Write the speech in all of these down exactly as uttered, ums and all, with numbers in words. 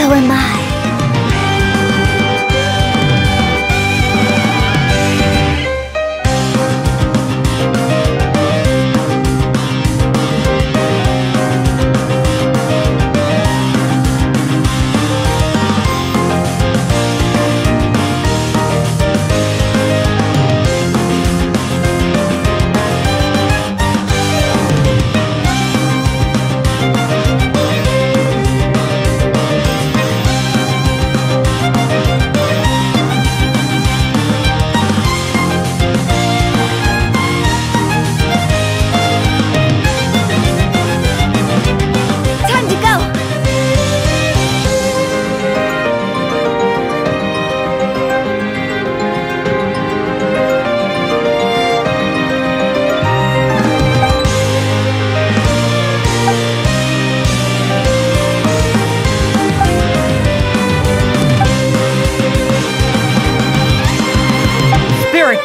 So am I.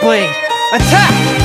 Blade, attack!